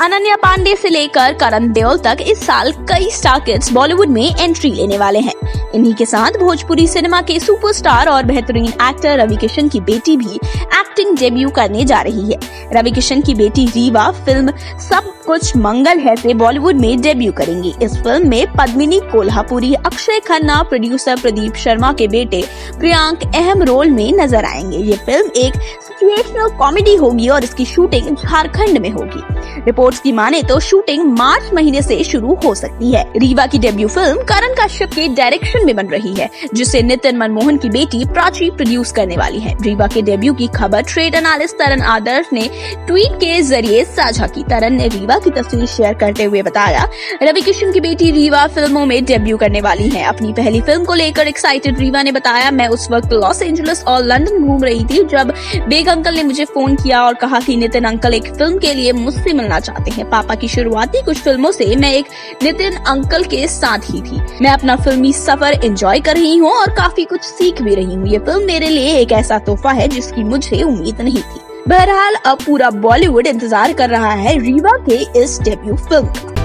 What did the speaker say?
अनन्या पांडे से लेकर करण देओल तक इस साल कई स्टार किड्स बॉलीवुड में एंट्री लेने वाले हैं। इन्हीं के साथ भोजपुरी सिनेमा के सुपरस्टार और बेहतरीन एक्टर रवि किशन की बेटी भी एक्टिंग डेब्यू करने जा रही है। रवि किशन की बेटी रीवा फिल्म सब कुछ मंगल है से बॉलीवुड में डेब्यू करेंगी। इस फिल्म में पद्मिनी कोल्हापुरी, अक्षय खन्ना, प्रोड्यूसर प्रदीप शर्मा के बेटे प्रियांक अहम रोल में नजर आएंगे। ये फिल्म एक सिचुएशनल कॉमेडी होगी और इसकी शूटिंग झारखंड में होगी। रिपोर्ट्स की माने तो शूटिंग मार्च महीने से शुरू हो सकती है। रीवा की डेब्यू फिल्म करण कश्यप के डायरेक्शन में बन रही है, जिसे नितिन मनमोहन की बेटी प्राची प्रोड्यूस करने वाली है। रीवा के डेब्यू की खबर ट्रेड एनालिस्ट तरण आदर्श ने ट्वीट के जरिए साझा की। तरण ने रीवा की तस्वीर शेयर करते हुए बताया, रवि किशन की बेटी रीवा फिल्मों में डेब्यू करने वाली है। अपनी पहली फिल्म को लेकर एक्साइटेड रीवा ने बताया, मैं उस वक्त लॉस एंजलिस और लंदन घूम रही थी जब बेग अंकल ने मुझे फोन किया और कहा कि नितिन अंकल एक फिल्म के लिए मुझसे मिलना चाहते हैं। पापा की शुरुआती कुछ फिल्मों से मैं एक नितिन अंकल के साथ ही थी। मैं अपना फिल्मी सफर एंजॉय कर रही हूँ और काफी कुछ सीख भी रही हूँ। ये फिल्म मेरे लिए एक ऐसा तोहफा है जिसकी मुझे उम्मीद नहीं थी। बहरहाल अब पूरा बॉलीवुड इंतजार कर रहा है रीवा के इस डेब्यू फिल्म।